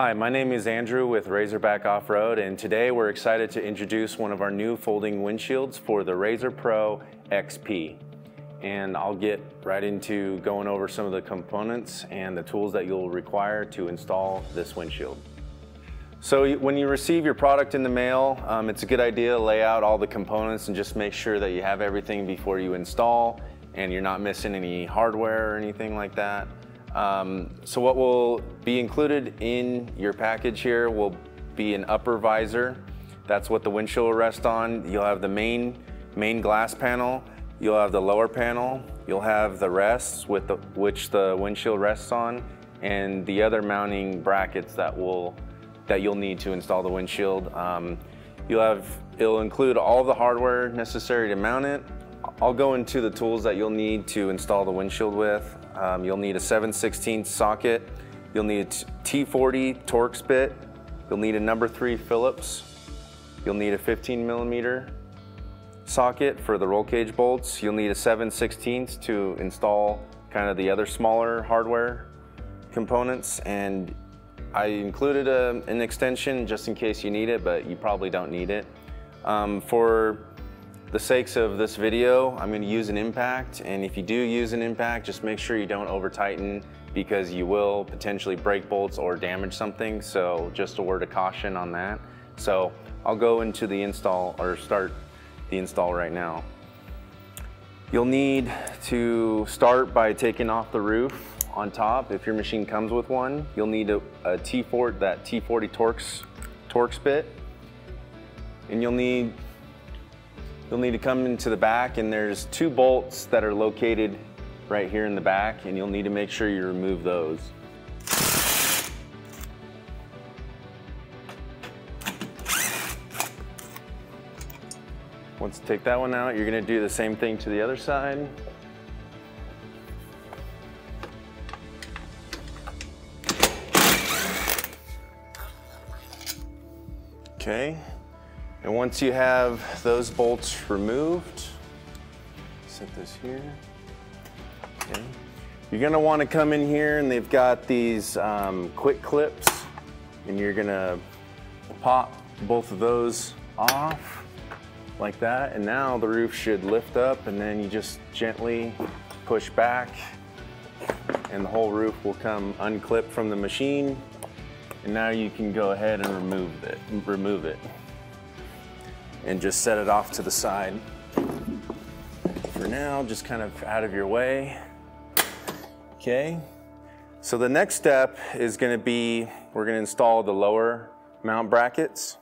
Hi, my name is Andrew with Razorback Offroad, and today we're excited to introduce one of our new folding windshields for the RZR Pro XP. And I'll get right into going over some of the components and the tools that you'll require to install this windshield. So when you receive your product in the mail, it's a good idea to lay out all the components and just make sure that you have everything before you install and you're not missing any hardware or anything like that. So what will be included in your package here will be an upper visor. That's what the windshield will rest on. You'll have the main glass panel. You'll have the lower panel. You'll have the rests with which the windshield rests on, and the other mounting brackets that you'll need to install the windshield. It'll include all the hardware necessary to mount it. I'll go into the tools that you'll need to install the windshield with. You'll need a 7/16 socket. You'll need a T40 Torx bit. You'll need a #3 Phillips. You'll need a 15mm socket for the roll cage bolts. You'll need a 7/16 to install kind of the other smaller hardware components. And I included an extension just in case you need it, but you probably don't need it. For the sakes of this video, I'm going to use an impact, and if you do use an impact, just make sure you don't over tighten, because you will potentially break bolts or damage something. So just a word of caution on that. So I'll go into the install, or start the install right now. You'll need to start by taking off the roof on top if your machine comes with one. You'll need a T40, that T40 Torx bit, and you'll need to come into the back, and there's two bolts that are located right here in the back, and you'll need to make sure you remove those. Once you take that one out, you're going to do the same thing to the other side. Okay. And once you have those bolts removed, set this here. Okay. You're gonna wanna come in here, and they've got these quick clips, and you're gonna pop both of those off like that. And now the roof should lift up, and then you just gently push back, and the whole roof will come unclipped from the machine. And now you can go ahead and remove it. And just set it off to the side. For now, just kind of out of your way. Okay. So the next step is going to be, we're going to install the lower mount brackets.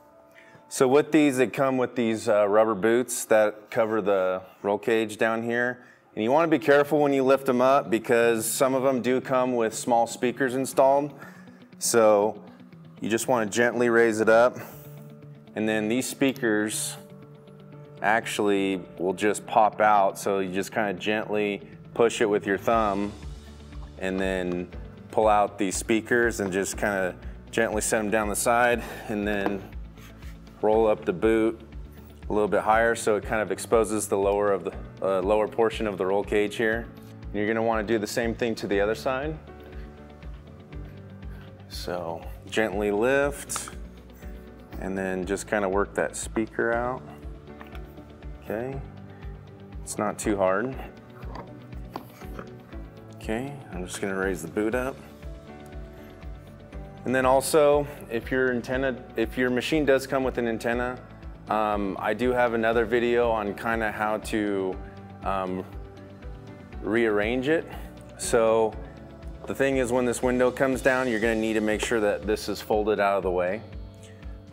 So with these, they come with these rubber boots that cover the roll cage down here. And you want to be careful when you lift them up, because some of them do come with small speakers installed. So you just want to gently raise it up. And then these speakers actually will just pop out. So you just kind of gently push it with your thumb and then pull out these speakers and just kind of gently set them down the side, and then roll up the boot a little bit higher so it kind of exposes the lower portion of the roll cage here. And you're gonna wanna do the same thing to the other side. So gently lift, and then just kind of work that speaker out. Okay, it's not too hard. Okay, I'm just gonna raise the boot up. And then also, if your machine does come with an antenna, I do have another video on kind of how to rearrange it. So the thing is, when this window comes down, you're gonna need to make sure that this is folded out of the way.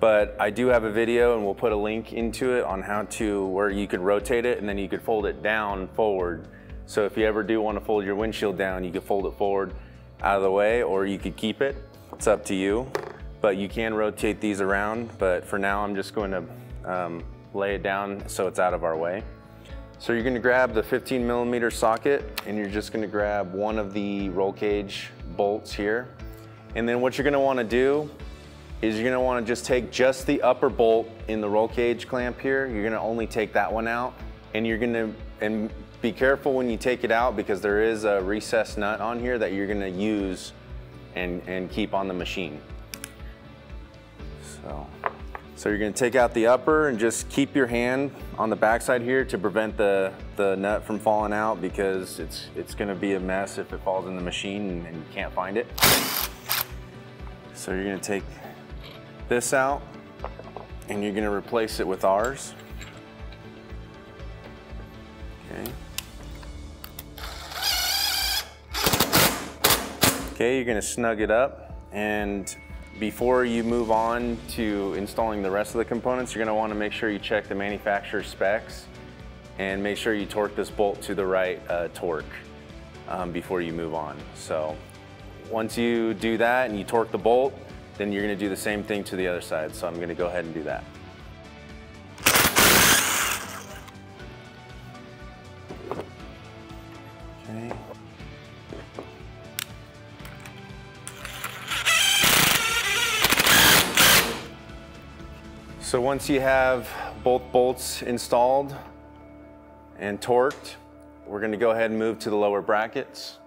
But I do have a video, and we'll put a link into it on how to, where you could rotate it and then you could fold it down forward. So if you ever do want to fold your windshield down, you could fold it forward out of the way, or you could keep it. It's up to you, but you can rotate these around. But for now, I'm just going to lay it down so it's out of our way. So you're going to grab the 15mm socket, and you're just going to grab one of the roll cage bolts here. And then what you're going to want to do is you're gonna wanna just take just the upper bolt in the roll cage clamp here. You're gonna only take that one out, and be careful when you take it out, because there is a recessed nut on here that you're gonna use and keep on the machine. So you're gonna take out the upper and just keep your hand on the backside here to prevent the nut from falling out, because it's gonna be a mess if it falls in the machine and you can't find it. So you're gonna take this out and you're gonna replace it with ours. Okay. Okay, you're gonna snug it up, and before you move on to installing the rest of the components, you're gonna wanna make sure you check the manufacturer's specs and make sure you torque this bolt to the right torque before you move on. So once you do that and you torque the bolt, then you're gonna do the same thing to the other side. So I'm gonna go ahead and do that. Okay. So once you have both bolts installed and torqued, we're gonna go ahead and move to the lower brackets.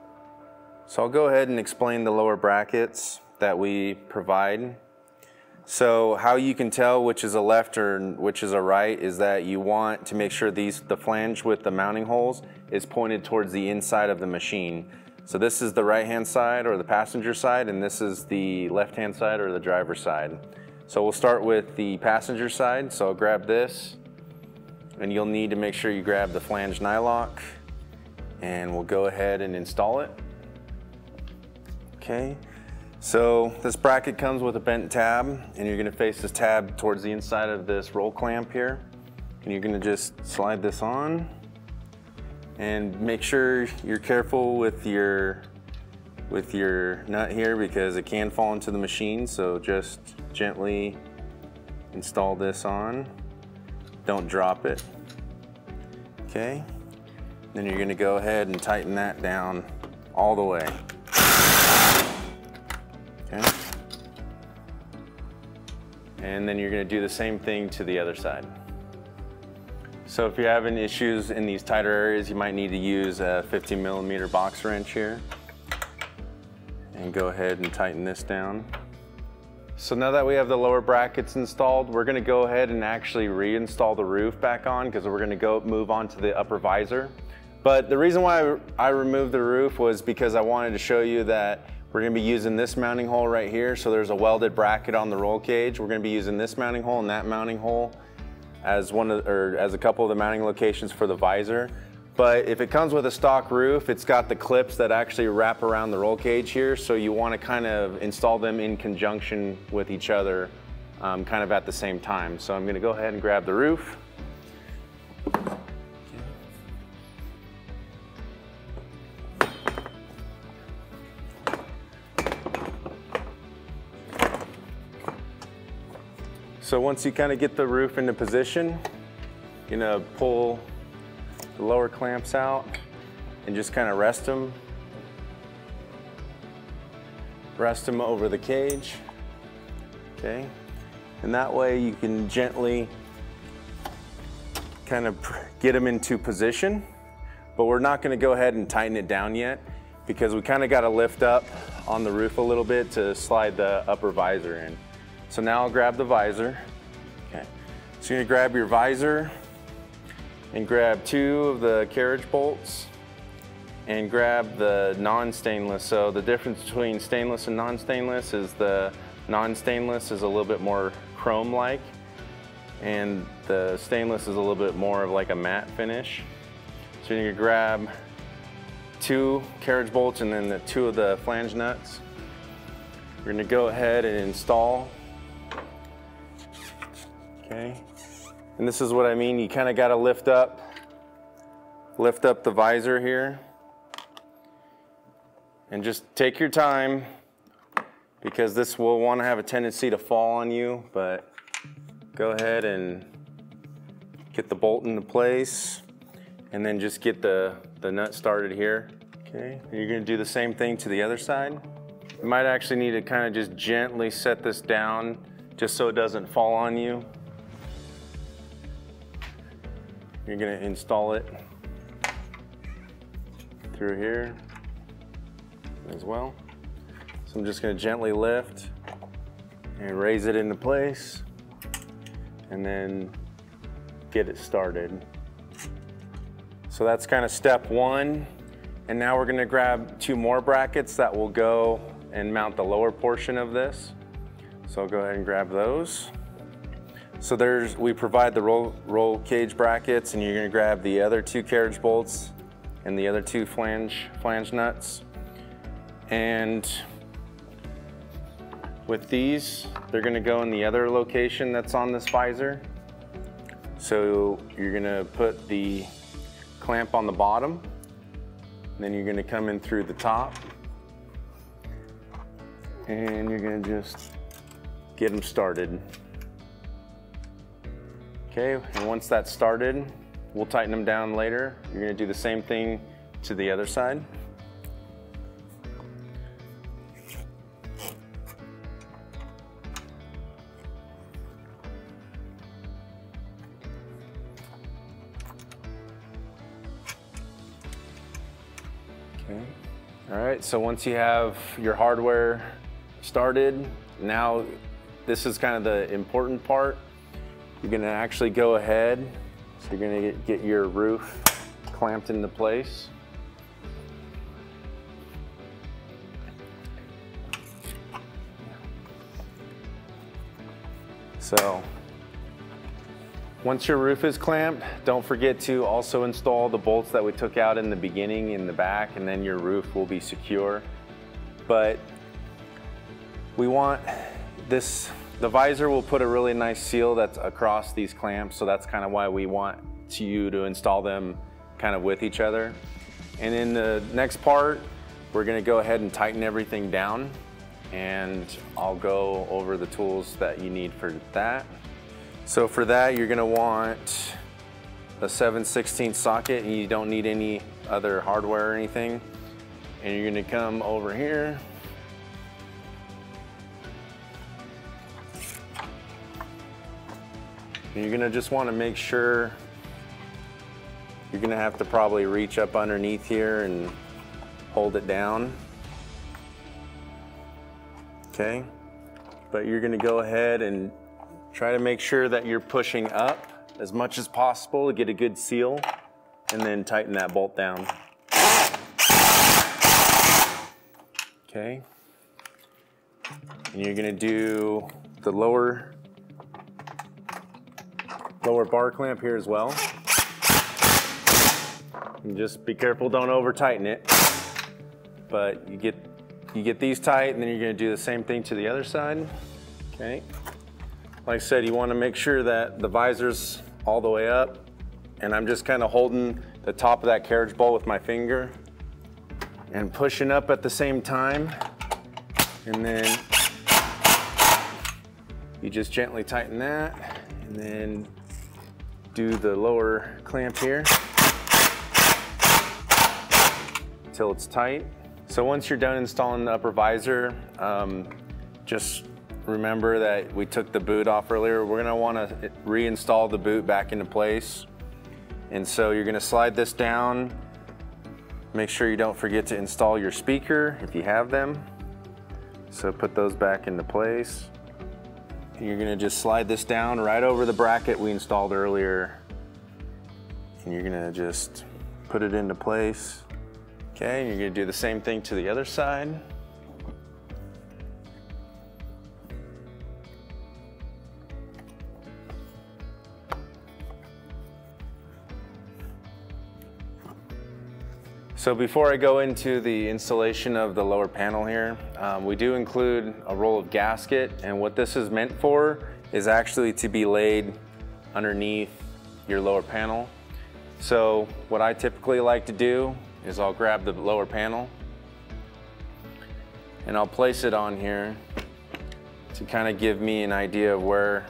So I'll go ahead and explain the lower brackets that we provide. So how you can tell which is a left or which is a right is that you want to make sure the flange with the mounting holes is pointed towards the inside of the machine. So this is the right-hand side or the passenger side, and this is the left-hand side or the driver's side. So we'll start with the passenger side. So I'll grab this, and you'll need to make sure you grab the flange nylock, and we'll go ahead and install it. Okay, so this bracket comes with a bent tab, and you're gonna face this tab towards the inside of this roll clamp here. And you're gonna just slide this on, and make sure you're careful with your nut here, because it can fall into the machine. So just gently install this on. Don't drop it. Okay. Then you're gonna go ahead and tighten that down all the way. Okay. And then you're gonna do the same thing to the other side. So if you're having issues in these tighter areas, you might need to use a 15mm box wrench here. And go ahead and tighten this down. So now that we have the lower brackets installed, we're gonna go ahead and actually reinstall the roof back on, because we're gonna move on to the upper visor. But the reason why I removed the roof was because I wanted to show you that we're gonna be using this mounting hole right here. So there's a welded bracket on the roll cage. We're gonna be using this mounting hole and that mounting hole as a couple of the mounting locations for the visor. But if it comes with a stock roof, it's got the clips that actually wrap around the roll cage here. So you want to kind of install them in conjunction with each other, kind of at the same time. So I'm going to go ahead and grab the roof. So once you kind of get the roof into position, you're going to pull the lower clamps out and just kind of rest them over the cage, okay? And that way you can gently kind of get them into position, but we're not gonna go ahead and tighten it down yet, because we kind of got to lift up on the roof a little bit to slide the upper visor in. So now I'll grab the visor, okay? So you're gonna grab your visor and grab two of the carriage bolts and grab the non-stainless. So the difference between stainless and non-stainless is the non-stainless is a little bit more chrome-like, and the stainless is a little bit more of like a matte finish. So you're gonna grab two carriage bolts and then the two of the flange nuts. We're gonna go ahead and install, okay? And this is what I mean, you kind of got to lift up the visor here. And just take your time, because this will want to have a tendency to fall on you, but go ahead and get the bolt into place and then just get the nut started here. Okay, and you're going to do the same thing to the other side. You might actually need to kind of just gently set this down just so it doesn't fall on you. You're gonna install it through here as well. So I'm just gonna gently lift and raise it into place and then get it started. So that's kind of step one. And now we're gonna grab two more brackets that will go and mount the lower portion of this. So I'll go ahead and grab those. So we provide the roll cage brackets, and you're gonna grab the other two carriage bolts and the other two flange nuts. And with these, they're gonna go in the other location that's on this visor. So you're gonna put the clamp on the bottom, then you're gonna come in through the top, and you're gonna just get them started. Okay, and once that's started, we'll tighten them down later. You're gonna do the same thing to the other side. Okay. All right, so once you have your hardware started, now this is kind of the important part. You're gonna actually go ahead, so you're gonna get your roof clamped into place. So once your roof is clamped, don't forget to also install the bolts that we took out in the beginning in the back, and then your roof will be secure. But we want this, the visor will put a really nice seal that's across these clamps, so that's kind of why we want you to install them kind of with each other. And in the next part, we're gonna go ahead and tighten everything down, and I'll go over the tools that you need for that. So for that, you're gonna want a 7/16 socket, and you don't need any other hardware or anything. And you're gonna come over here. And you're gonna just wanna make sure, you're gonna have to probably reach up underneath here and hold it down. Okay, but you're gonna go ahead and try to make sure that you're pushing up as much as possible to get a good seal, and then tighten that bolt down. Okay, and you're gonna do the lower bar clamp here as well. And just be careful, don't over tighten it. But you get these tight, and then you're gonna do the same thing to the other side. Okay. Like I said, you wanna make sure that the visor's all the way up, and I'm just kinda holding the top of that carriage bolt with my finger and pushing up at the same time. And then you just gently tighten that, and then do the lower clamp here until it's tight. So once you're done installing the upper visor, just remember that we took the boot off earlier. We're gonna wanna reinstall the boot back into place. And so you're gonna slide this down. Make sure you don't forget to install your speaker if you have them. So put those back into place. You're gonna just slide this down right over the bracket we installed earlier. And you're gonna just put it into place. Okay, you're gonna do the same thing to the other side. So before I go into the installation of the lower panel here, we do include a roll of gasket, and what this is meant for is actually to be laid underneath your lower panel. So what I typically like to do is I'll grab the lower panel and I'll place it on here to kind of give me an idea of where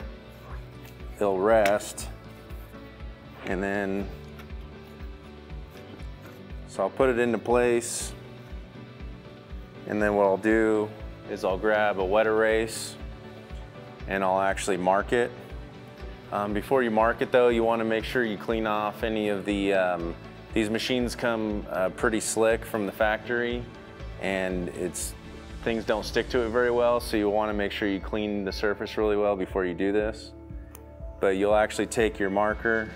it'll rest. And then, so I'll put it into place, and then what I'll do is I'll grab a wet erase and I'll actually mark it. Before you mark it though, you wanna make sure you clean off any of the, these machines come pretty slick from the factory, and it's things don't stick to it very well, so you want to make sure you clean the surface really well before you do this. But you'll actually take your marker,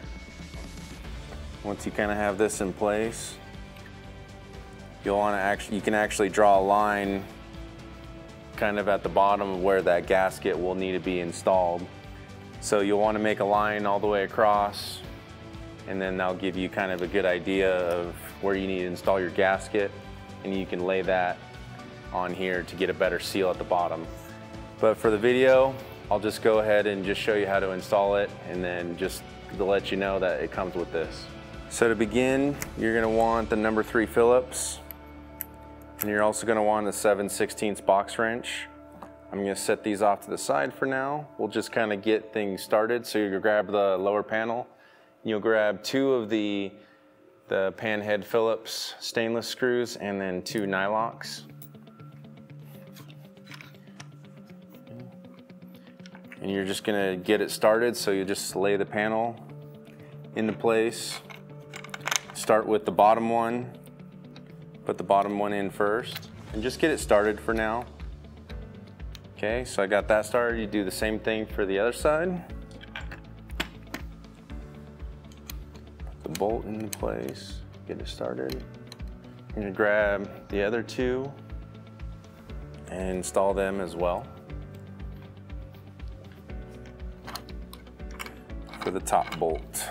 once you kind of have this in place, you'll want to actually, you can actually draw a line kind of at the bottom of where that gasket will need to be installed. So you'll want to make a line all the way across, and then that'll give you kind of a good idea of where you need to install your gasket, and you can lay that on here to get a better seal at the bottom. But for the video, I'll just go ahead and just show you how to install it, and then just to let you know that it comes with this. So to begin, you're going to want the #3 Phillips. And you're also going to want a 7/16 box wrench. I'm going to set these off to the side for now. We'll just kind of get things started. So you'll grab the lower panel. You'll grab two of the panhead Phillips stainless screws and then two nylocks. And you're just going to get it started. So you just lay the panel into place. Start with the bottom one. Put the bottom one in first and just get it started for now. Okay, so I got that started. You do the same thing for the other side. Put the bolt into place, get it started. You're gonna grab the other two and install them as well for the top bolt.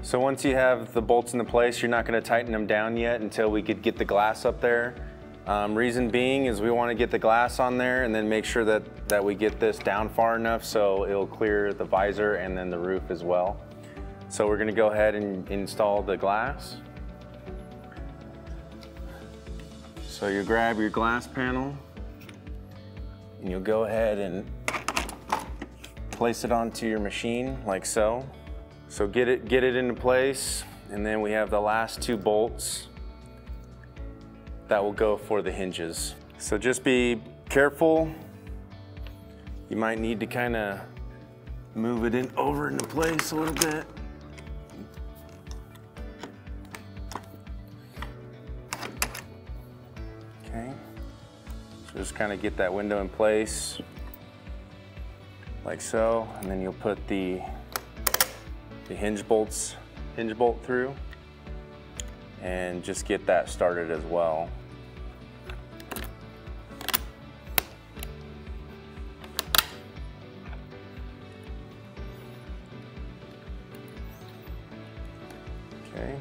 So once you have the bolts into place, you're not going to tighten them down yet until we could get the glass up there. Reason being is we want to get the glass on there and then make sure that we get this down far enough so it'll clear the visor and then the roof as well. So we're going to go ahead and install the glass. So you grab your glass panel and you'll go ahead and place it onto your machine like so. So get it into place, and then we have the last two bolts that will go for the hinges. So just be careful. You might need to kind of move it in over into place a little bit. Okay, so just kind of get that window in place like so, and then you'll put the hinge bolt through and just get that started as well. Okay,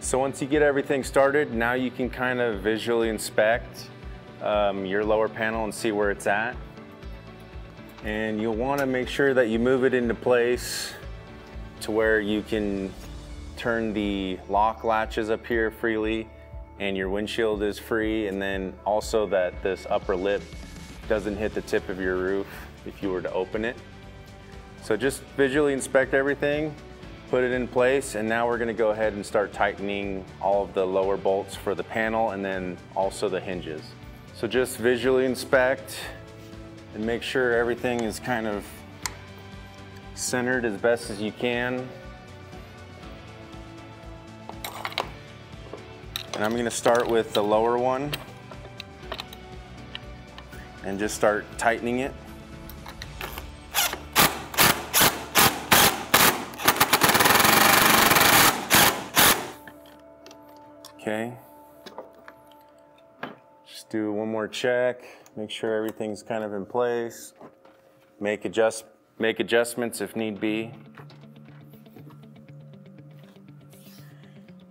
so once you get everything started, now you can kind of visually inspect your lower panel and see where it's at. And you'll want to make sure that you move it into place to where you can turn the lock latches up here freely and your windshield is free, and then also that this upper lip doesn't hit the tip of your roof if you were to open it. So just visually inspect everything, put it in place, and now we're going to go ahead and start tightening all of the lower bolts for the panel and then also the hinges. So just visually inspect and make sure everything is kind of centered as best as you can. And I'm going to start with the lower one and just start tightening it. Okay. Just do one more check, make sure everything's kind of in place, make adjustments if need be.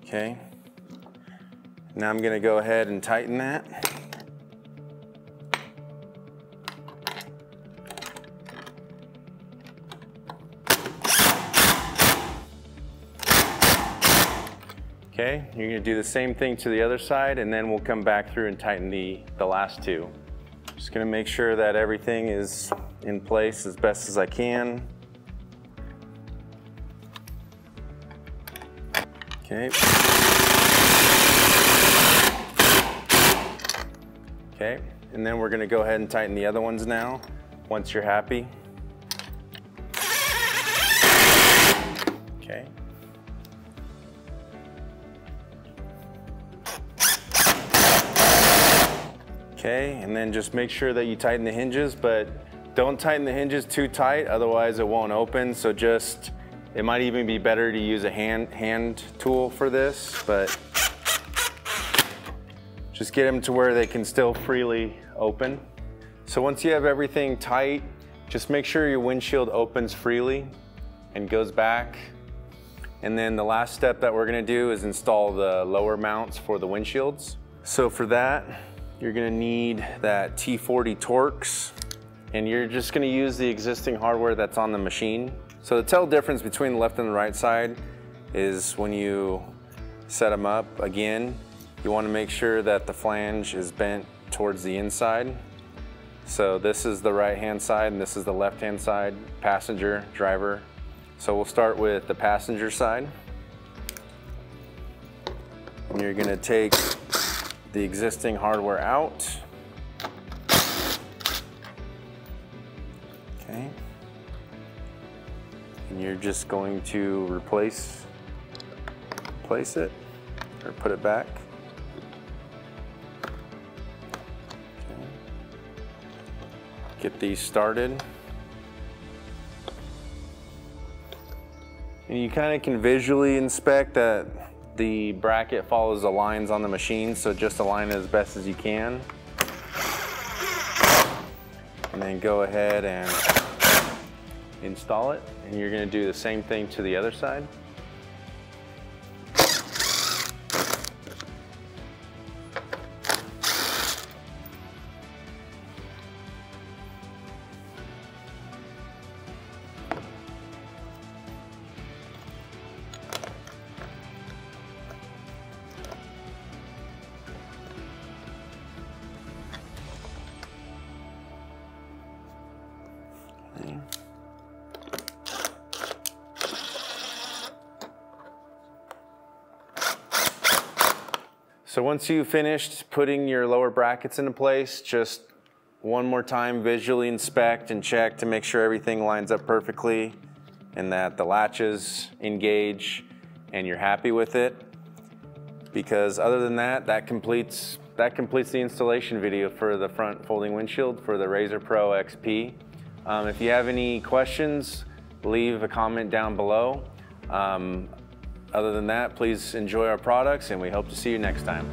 Okay. Now I'm going to go ahead and tighten that. Okay, you're going to do the same thing to the other side, and then we'll come back through and tighten the last two. Just going to make sure that everything is in place as best as I can. Okay. Okay, and then we're going to go ahead and tighten the other ones now, once you're happy. Okay. Okay, and then just make sure that you tighten the hinges, but don't tighten the hinges too tight, otherwise it won't open. So just, it might even be better to use a hand tool for this, but just get them to where they can still freely open. So once you have everything tight, just make sure your windshield opens freely and goes back. And then the last step that we're gonna do is install the lower mounts for the windshields. So for that, you're gonna need that T40 Torx, and you're just gonna use the existing hardware that's on the machine. So the tell difference between the left and the right side is when you set them up again, you wanna make sure that the flange is bent towards the inside. So this is the right-hand side and this is the left-hand side, passenger, driver. So we'll start with the passenger side. And you're gonna take the existing hardware out. Okay. And you're just going to place it or put it back. Okay. Get these started. And you kind of can visually inspect that the bracket follows the lines on the machine, so just align it as best as you can. And then go ahead and install it. And you're going to do the same thing to the other side. So once you've finished putting your lower brackets into place, just one more time visually inspect and check to make sure everything lines up perfectly and that the latches engage and you're happy with it. Because other than that, that completes the installation video for the front folding windshield for the RZR Pro XP. If you have any questions, leave a comment down below. Other than that, please enjoy our products and we hope to see you next time.